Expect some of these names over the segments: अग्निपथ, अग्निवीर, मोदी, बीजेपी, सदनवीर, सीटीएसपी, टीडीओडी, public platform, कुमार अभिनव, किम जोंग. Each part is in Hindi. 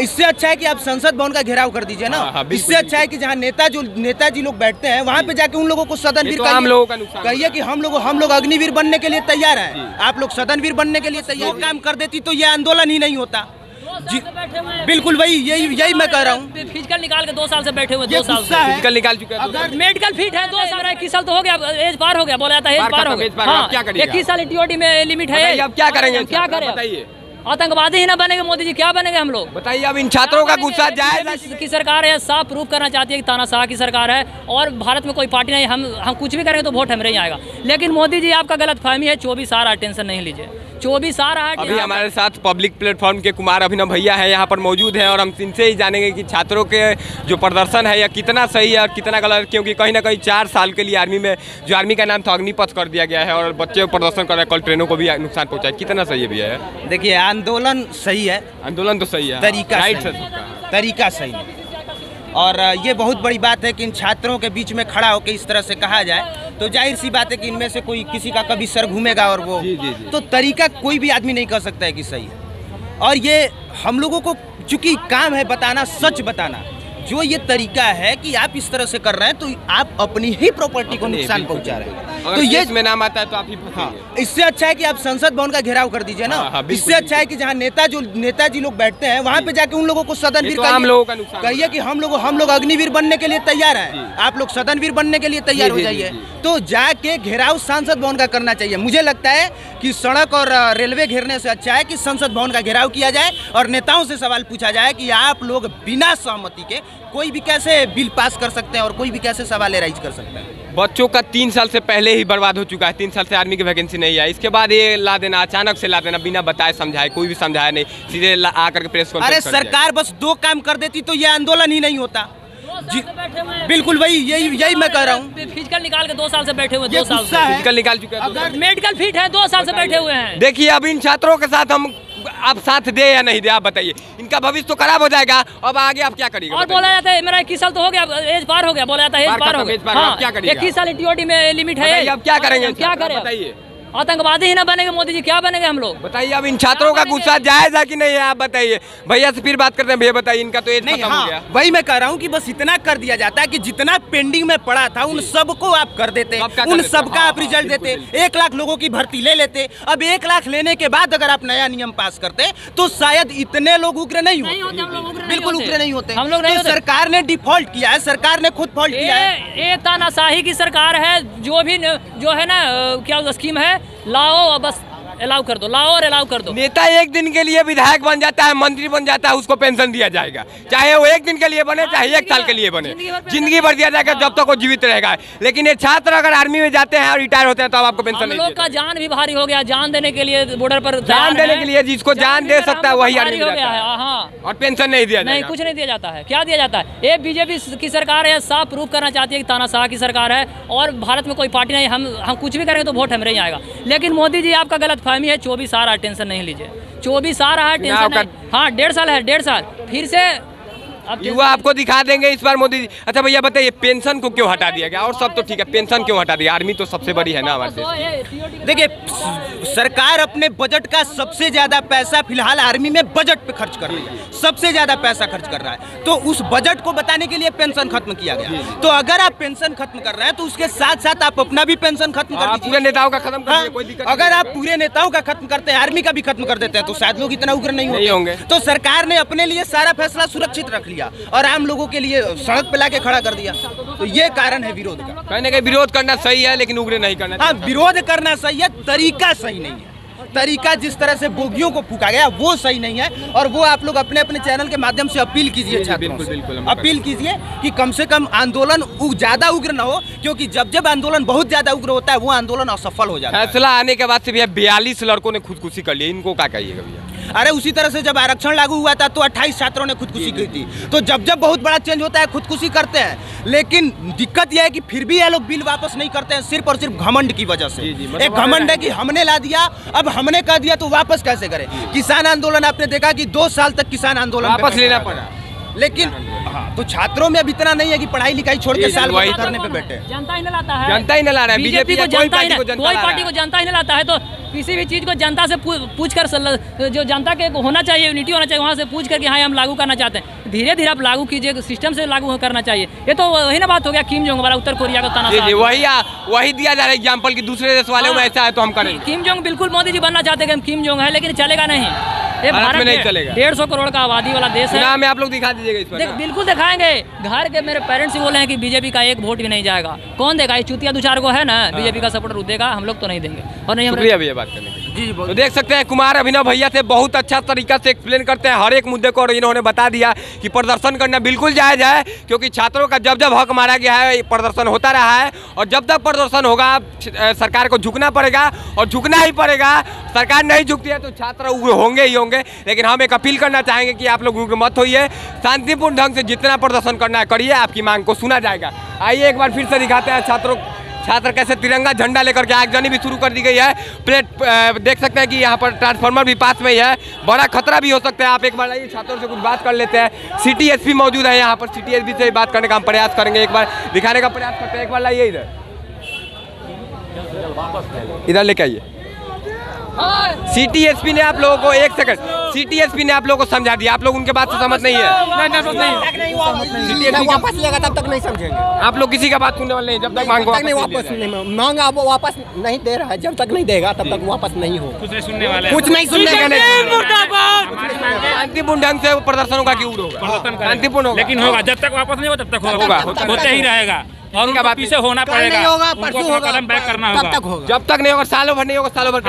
इससे अच्छा है कि आप संसद भवन का घेराव कर दीजिए ना। इससे अच्छा है कि जहाँ नेताजी लोग बैठते हैं वहाँ पे जाके उन लोगों को सदनवीर कहिए कि हम लोग अग्निवीर बनने के लिए तैयार हैं, आप लोग सदनवीर बनने के लिए तैयार काम कर देती तो ये आंदोलन ही नहीं होता। जी बिल्कुल वही, यही मैं कह रहा हूँ। फिजिकल निकाल के 2 साल से बैठे हुए, 2 साल से फिजिकल निकाल चुके हैं। अगर मेडिकल फिट है 2 साल, 21 साल तो हो गया, एज पार हो गया, बोला जाता है एज पार हो गया। 21 साल टीडीओडी में लिमिट है, अब क्या करेंगे, क्या करें बताइए? आतंकवादी ही ना बनेंगे मोदी जी, क्या बनेंगे हम लोग बताइए? अब इन छात्रों का गुस्सा जाए की सरकार है, साफ प्रूफ करना चाहती है कि तानाशाह की सरकार है और भारत में कोई पार्टी नहीं, हम कुछ भी करेंगे तो वोट हमारे ही आएगा। लेकिन मोदी जी आपका गलतफहमी है, 24 आ रहा है, टेंशन नहीं लीजिए, 24 आ रहा है। अभी हमारे साथ पब्लिक प्लेटफॉर्म के कुमार अभिनव भैया है, यहाँ पर मौजूद हैं और हम इनसे ही जानेंगे कि छात्रों के जो प्रदर्शन है यह कितना सही है और कितना गलत, क्योंकि कहीं ना कहीं 4 साल के लिए आर्मी में जो आर्मी का नाम था अग्निपथ कर दिया गया है और बच्चे प्रदर्शन कर रहे हैं, कल ट्रेनों को भी नुकसान पहुँचा है, कितना सही है भैया? देखिए आंदोलन सही है, आंदोलन तो सही है, तरीका सही है और ये बहुत बड़ी बात है कि इन छात्रों के बीच में खड़ा होकर इस तरह से कहा जाए तो जाहिर सी बात है कि इनमें से कोई किसी का कभी सर घूमेगा और वो जी। तो तरीका कोई भी आदमी नहीं कह सकता है कि सही है और ये हम लोगों को चूँकि काम है बताना, सच बताना, जो ये तरीका है कि आप इस तरह से कर रहे हैं तो आप अपनी ही प्रॉपर्टी को नुकसान पहुंचा रहे हैं, तो ये में नाम आता है तो आप ही। हाँ, इससे अच्छा है कि आप संसद भवन का घेराव कर दीजिए ना। इससे अच्छा है कि जहाँ नेताजी लोग बैठते हैं वहाँ पे जाके उन लोगों को सदनवीर कहिए कि हम लोग अग्निवीर बनने के लिए तैयार हैं, आप लोग सदनवीर बनने के लिए तैयार हो जाइए। तो जाके घेराव सांसद भवन का करना चाहिए। मुझे लगता है कि सड़क और रेलवे घेरने से अच्छा है कि संसद भवन का घेराव किया जाए और नेताओं से सवाल पूछा जाए कि आप लोग बिना सहमति के कोई भी कैसे बिल पास कर सकते हैं और कोई भी कैसे सवाल राइज कर सकते हैं। बच्चों का 3 साल से पहले ही बर्बाद हो चुका है, 3 साल से आर्मी की वैकेंसी नहीं आई, इसके बाद ये ला देना, अचानक से ला देना, बिना बताए समझाए, कोई भी समझाया नहीं, सीधे आकर के प्रेस कॉन्फ्रेंस। अरे सरकार बस 2 काम कर देती तो ये आंदोलन ही नहीं होता। जी बिल्कुल वही, यही मैं कह रहा हूँ। फिजिकल निकाल के 2 साल से बैठे हुए, 2 साल से फिजिकल निकाल चुके हैं, अगर मेडिकल फिट है 2 साल से बैठे हुए हैं। देखिए अब इन छात्रों के साथ हम आप साथ दे या नहीं दे, आप बताइए, इनका भविष्य तो खराब हो जाएगा, अब आगे आप क्या करिएगा? और बोला जाता है मेरा 21 साल तो हो गया, एज पार हो गया, बोला जाता है एज पार हो गया। 21 साल टीओडी में लिमिट है, अब क्या करेंगे, क्या करें बताइए? आतंकवादी ही ना बनेंगे मोदी जी, क्या बनेंगे हम लोग बताइए? अब इन छात्रों का गुस्सा जायज है कि नहीं है, आप बताइए। भैया से फिर बात करते हैं, भैया बताइए, इनका तो एज खत्म हो गया। वही मैं कह रहा हूँ कि बस इतना कर दिया जाता है कि जितना पेंडिंग में पड़ा था उन सबको आप कर देते, उन सबका आप रिजल्ट देते, 1 लाख लोगों की भर्ती ले लेते। अब 1 लाख लेने के बाद अगर आप नया नियम पास करते तो शायद इतने लोग उग्र नहीं होते, बिल्कुल उग्र नहीं होते हम लोग। सरकार ने डिफॉल्ट किया है, सरकार ने खुद फॉल्ट किया है, ये तानाशाही की सरकार है। जो भी जो है ना क्या स्कीम है, लाओ बस अलाउ कर दो, लाओ और अलाउ कर दो। नेता एक दिन के लिए विधायक बन जाता है, मंत्री बन जाता है, उसको पेंशन दिया जाएगा, चाहे वो एक दिन के लिए बने, चाहे 1 साल के लिए बने, जिंदगी भर दिया जाएगा जब तक वो जीवित रहेगा। लेकिन ये छात्र अगर आर्मी में जाते हैं और रिटायर होते हैं तो आपको पेंशन नहीं। लोग का जान भी भारी हो गया, जान देने के लिए बॉर्डर पर, जान देने के लिए जिसको जान दे सकता है वही आर्मी हो गया है और पेंशन नहीं दिया, नहीं कुछ नहीं दिया जाता है, क्या दिया जाता है? ये बीजेपी की सरकार है, साफ प्रूफ करना चाहती है कि तानाशाह की सरकार है और भारत में कोई पार्टी नहीं, हम कुछ भी करेंगे तो वोट हमारे ही आएगा। लेकिन मोदी जी आपका गलत फहमी है, 24 आ रहा है, टेंशन नहीं लीजिए, 24 आ रहा है, टेंशन नहीं। हाँ 1.5 साल है, 1.5 साल फिर से युवा आपको दिखा देंगे इस बार मोदी जी। अच्छा भैया बताइए पेंशन को क्यों हटा दिया गया और सब तो ठीक है, पेंशन क्यों हटा दिया? आर्मी तो सबसे बड़ी है ना हमारे देश। देखिए सरकार अपने बजट का सबसे ज्यादा पैसा फिलहाल आर्मी में बजट पे खर्च कर रही है, सबसे ज्यादा पैसा खर्च कर रहा है, तो उस बजट को बताने के लिए पेंशन खत्म किया गया। तो अगर आप पेंशन खत्म कर रहे हैं तो उसके साथ साथ आप अपना भी पेंशन खत्म कर, पूरे नेताओं का खत्म कर, अगर आप पूरे नेताओं का खत्म करते हैं, आर्मी का भी खत्म कर देते हैं तो शायद लोग इतना उग्र नहीं होंगे। तो सरकार ने अपने लिए सारा फैसला सुरक्षित रख और आम लोगों के लिए सड़क पे लाके खड़ा कर दिया, तो ये कारण है विरोध का। कहने के विरोध करना सही है लेकिन उग्र नहीं करना। हाँ विरोध करना सही है, तरीका सही नहीं है। तरीका जिस तरह से बोगियों को फूका गया वो सही नहीं है और वो आप लोग अपने अपने चैनल के माध्यम से अपील कीजिए छात्रों से, अपील कीजिए कि कम से कम आंदोलन ज़्यादा उग्र ना हो, क्योंकि जब जब आंदोलन बहुत ज़्यादा उग्र होता है वो आंदोलन असफल हो जाता है। फैसला आने के बाद से भैया 42 लड़कों ने खुदकुशी कर ली, इनको क्या कहिएगा भैया? अरे उसी तरह से जब आरक्षण लागू हुआ था तो 28 छात्रों ने खुदकुशी की थी, तो जब जब बहुत बड़ा चेंज होता है खुदकुशी करते हैं, लेकिन दिक्कत यह है कि फिर भी ये लोग बिल वापस नहीं करते हैं, सिर्फ और सिर्फ घमंड की वजह से। एक घमंड है कि हमने ला दिया, अब हमने कह दिया तो वापस कैसे करें? किसान आंदोलन आपने देखा कि 2 साल तक किसान आंदोलन वापस लेना पड़ा, लेकिन हाँ, तो छात्रों में अब इतना नहीं है कि पढ़ाई लिखाई छोड़ के साल भर धरने पे बैठे। जनता ही न लाता है, जनता ही न ला रहा है, बीजेपी को जनता ही, कोई पार्टी को जनता ही न लाता है। तो किसी भी चीज़ को जनता से पूछ कर, जो जनता के होना चाहिए, यूनिटी होना चाहिए, वहाँ से पूछ करके हाँ हम लागू करना चाहते हैं, धीरे धीरे आप लागू कीजिए, सिस्टम से लागू करना चाहिए। ये तो वही ना बात हो गया किम जोंग वाला, उत्तर कोरिया का तानाशाह, वही दिया जा रहा है एग्जाम्पल कि दूसरे देश वाले में ऐसा है तो हम करें। किम जोंग बिल्कुल मोदी जी बनना चाहते हैं, किम जोंग है, लेकिन चलेगा नहीं, भारत में नहीं चलेगा। 150 करोड़ का आबादी वाला देश है। नाम आप लोग दिखा दीजिएगा इस पर। बिल्कुल दिखाएंगे। घर के मेरे पेरेंट्स ही बोले हैं कि बीजेपी का एक वोट भी नहीं जाएगा। कौन देगा? ये चुतिया दो चार को है ना बीजेपी का सपोर्टर देगा, हम लोग तो नहीं देंगे। और नहीं, शुक्रिया भैया बात करने के लिए। जी तो देख सकते हैं कुमार अभिनव भैया से बहुत अच्छा तरीका से एक्सप्लेन करते हैं हर एक मुद्दे को, और इन्होंने बता दिया कि प्रदर्शन करना बिल्कुल जायज है, क्योंकि छात्रों का जब जब हक मारा गया है प्रदर्शन होता रहा है, और जब तक प्रदर्शन होगा सरकार को झुकना पड़ेगा और झुकना ही पड़ेगा। सरकार नहीं झुकती है तो छात्र होंगे ही होंगे, लेकिन हम एक अपील करना चाहेंगे कि आप लोग उग्र मत होइए, शांतिपूर्ण ढंग से जितना प्रदर्शन करना है करिए, आपकी मांग को सुना जाएगा। आइए एक बार फिर से दिखाते हैं छात्रों, छात्र कैसे तिरंगा झंडा लेकर के आगजनी भी शुरू कर दी गई है। प्लेट देख सकते हैं कि यहाँ पर ट्रांसफार्मर भी पास में ही है, बड़ा खतरा भी हो सकता है। आप एक बार आइए छात्रों से कुछ बात कर लेते हैं, सीटीएसपी मौजूद है यहाँ पर, सीटीएसपी से बात करने का हम प्रयास करेंगे, एक बार दिखाने का प्रयास करते हैं। एक बार लाइए इधर, इधर लेके आइए। सीटीएसपी ने आप लोगों को, एक सेकंड, सीटीएसपी ने आप लोगों को समझा दिया, आप लोग उनके बात से समझ नहीं है, वापस लेगा तब तक नहीं समझेंगे। आप लोग किसी का बात सुनने वाले नहीं, जब तक मांग वापस नहीं, मांग आप वापस नहीं दे रहा है, जब तक नहीं देगा तब तक वापस नहीं हो, कुछ नहीं सुनने वाले, कुछ नहीं सुनने शांतिपूर्ण ढंग से प्रदर्शन का क्यों शांतिपूर्ण, लेकिन होगा जब तक वापस नहीं हो तब तक होगा, होता ही रहेगा, और उनका बात पीछे होना पड़ेगा, परसों कदम बैक करना होगा, तब तक होगा, जब तक नहीं होगा सालों भर नहीं होगा, सालों भर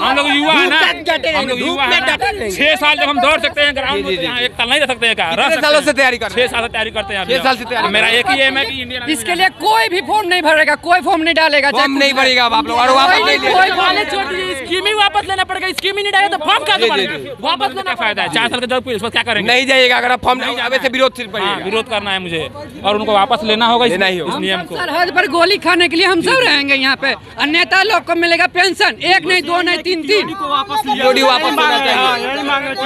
हम लोग युवा है ना, हम लोग युवा है ना, 6 साल जब हम दौड़ सकते हैं ग्राउंड में, एक साल नहीं रह सकते हैं, कितने सालों से तैयारी करते हैं, 6 साल तैयारी करते हैं, 6 साल से तैयारी। मेरा एक ही एम है कि इंडियन, इसके लिए कोई भी फॉर्म नहीं भरेगा, कोई फॉर्म नहीं डालेगा, फॉर्म नहीं भरेगा आप लोग, और स्कीम ही वापस लेना पड़ेगा, स्कीम ही नहीं डालेगा तो फॉर्म क्या वापस लेना फायदा है, 4 साल का जॉब उसको क्या करेंगे, नहीं जाइएगा। अगर आप फॉर्म नहीं जावे से विरोध सिर्फ विरोध करना है मुझे, और उनको वापस लेना होगा इस नियम को। सरहद पर गोली खाने के लिए हम सब रहेंगे यहाँ पे, अन्यथा लोग को मिलेगा पेंशन, एक नहीं दो नहीं तीन तीन, टीडीओडी वापस होना चाहिए,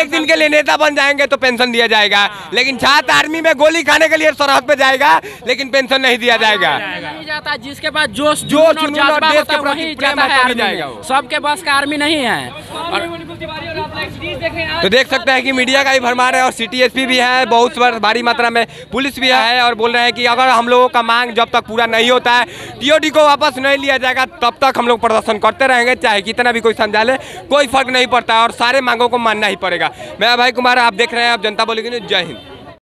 एक दिन के लिए नेता बन जाएंगे तो पेंशन दिया जाएगा, लेकिन छात्र आर्मी में गोली खाने के लिए सरहद पे जाएगा लेकिन पेंशन नहीं दिया जाएगा, जाता जिसके पास जोश जोश सबके पास का आर्मी नहीं है। तो देख सकते हैं कि मीडिया का ही भरमार है, और सीटीएसपी भी है, बहुत भारी मात्रा में पुलिस भी है, और बोल रहे हैं कि अगर हम लोगों का मांग जब तक पूरा नहीं होता है, टीओडी को वापस नहीं लिया जाएगा तब तक हम लोग प्रदर्शन करते रहेंगे, चाहे कितना भी कोई समझा ले, कोई फर्क नहीं पड़ता है, और सारे मांगों को मानना ही पड़ेगा। मैं भाई कुमार, आप देख रहे हैं, आप जनता बोलेगी, जय हिंद।